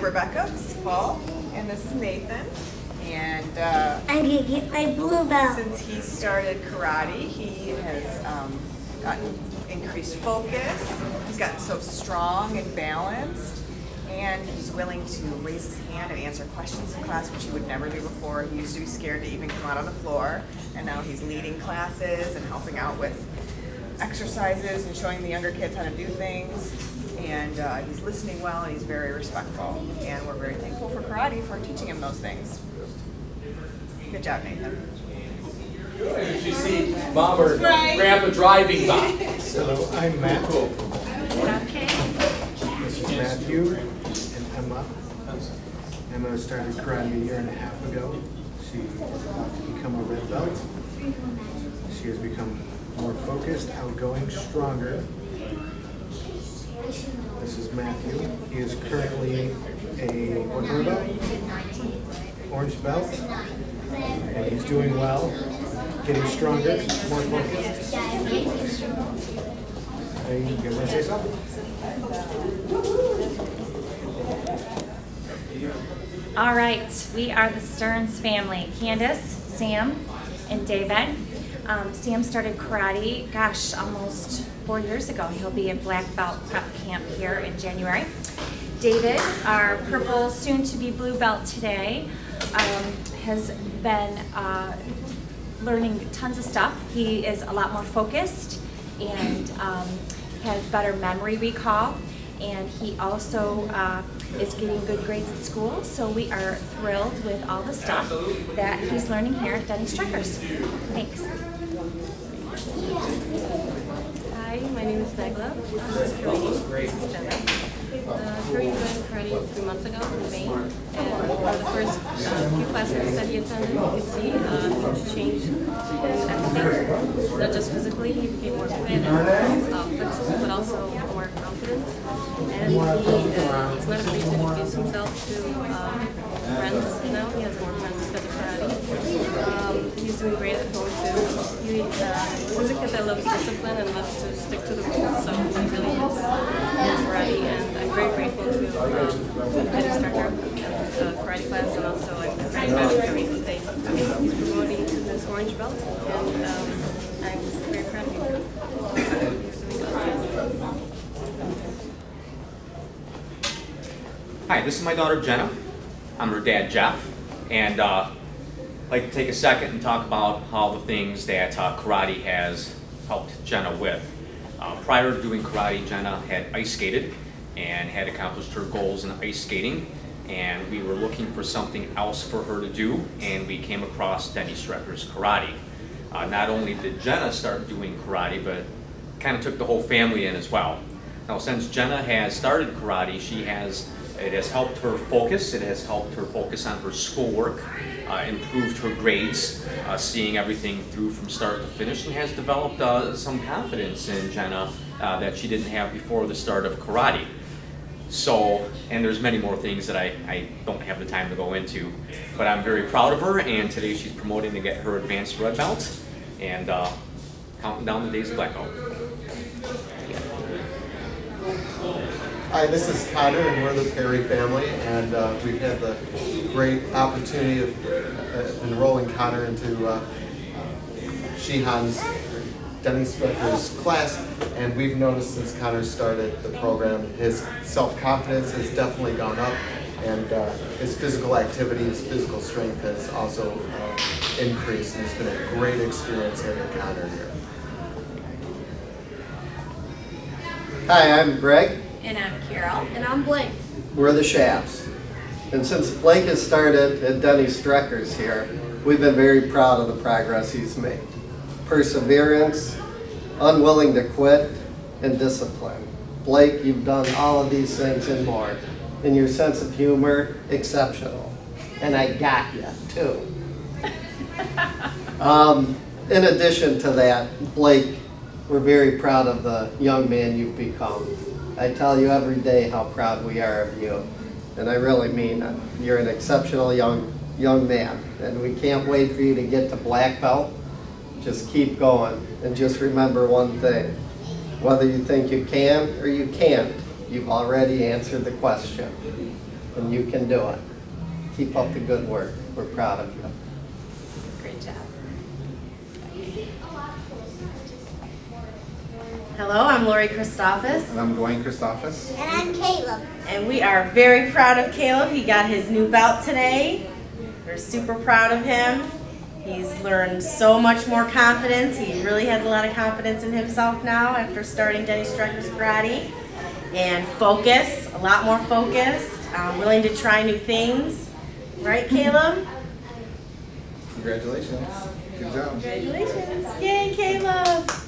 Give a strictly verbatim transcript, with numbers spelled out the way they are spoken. I'm Rebecca, this is Paul, and this is Nathan. And uh, I'm going to get my blue belt. Since he started karate, he has um, gotten increased focus, he's gotten so strong and balanced, and he's willing to raise his hand and answer questions in class, which he would never do before. He used to be scared to even come out on the floor, and now he's leading classes and helping out with exercises and showing the younger kids how to do things. And uh, he's listening well, and he's very respectful. And we're very thankful for karate for teaching him those things. Good job, Nathan. As you see, Mom or right. Grandpa driving by. So I'm Matt. Cool. Okay. This is Matthew, and Emma. Emma started karate a year and a half ago. She was about to become a red belt. She has become more focused, outgoing, stronger. This is Matthew. He is currently a orange belt. Orange belt. And he's doing well, getting stronger, more focused. Hey, you guys want to say something? All right, we are the Stearns family. Candace, Sam, and David. Um, Sam started karate, gosh, almost four years ago. He'll be at Black Belt Prep Camp here in January. David, our purple, soon-to-be blue belt today, um, has been uh, learning tons of stuff. He is a lot more focused and um, has better memory recall. And he also uh, is getting good grades at school, so we are thrilled with all the stuff that he's learning here at Denny Strecker's. Thanks. Hi, my name is Megla. I started karate three months ago in Maine, and for the first uh, few classes that he attended, you could see uh, he changed everything, not just physically. He became more fit and uh, flexible, but also more confident, and he, uh, he's not afraid to introduce himself to um, friends now. He has more friends because of karate. Um, he's doing great at home too. He, uh, he's a kid that loves discipline and loves to stick to the rules, so he really is karate, and I'm very grateful to Denny Strecker for the karate class, and also I'm very proud of him today. He's promoting to this orange belt, and um, I'm very proud of him. Hi, this is my daughter Jenna. I'm her dad Jeff, and uh, I'd like to take a second and talk about all the things that uh, karate has helped Jenna with. Uh, prior to doing karate, Jenna had ice skated and had accomplished her goals in ice skating, and we were looking for something else for her to do, and we came across Denny Strecker's karate. Uh, not only did Jenna start doing karate, but kind of took the whole family in as well. Now, since Jenna has started karate, she has It has helped her focus, it has helped her focus on her schoolwork, uh, improved her grades, uh, seeing everything through from start to finish, and has developed uh, some confidence in Jenna uh, that she didn't have before the start of karate. So, and there's many more things that I, I don't have the time to go into, but I'm very proud of her, and today she's promoting to get her advanced red belt, and uh, counting down the days of black belt. Hi, this is Connor, and we're the Perry family, and uh, we've had the great opportunity of uh, enrolling Connor into uh, Shihan's Denny Strecker's class, and we've noticed since Connor started the program, his self-confidence has definitely gone up, and uh, his physical activity, his physical strength has also uh, increased, and it's been a great experience having Connor here. Hi, I'm Greg. And I'm Carol. And I'm Blake. We're the Shafts. And since Blake has started at Denny Strecker's here, we've been very proud of the progress he's made. Perseverance, unwilling to quit, and discipline. Blake, you've done all of these things and more. And your sense of humor, exceptional. And I got you, too. um, in addition to that, Blake, we're very proud of the young man you've become. I tell you every day how proud we are of you, and I really mean it. You're an exceptional young young man, and we can't wait for you to get to black belt. Just keep going, and just remember one thing. Whether you think you can or you can't, you've already answered the question. and you can do it. Keep up the good work. We're proud of you. Great job. Hello, I'm Lori Christophus. And I'm Dwayne Christophus. And I'm Caleb. And we are very proud of Caleb. He got his new belt today. We're super proud of him. He's learned so much more confidence. He really has a lot of confidence in himself now after starting Denny Strecker's karate. And focus, a lot more focused, um, willing to try new things. Right, Caleb? Congratulations. Good job. Congratulations. Yay, Caleb.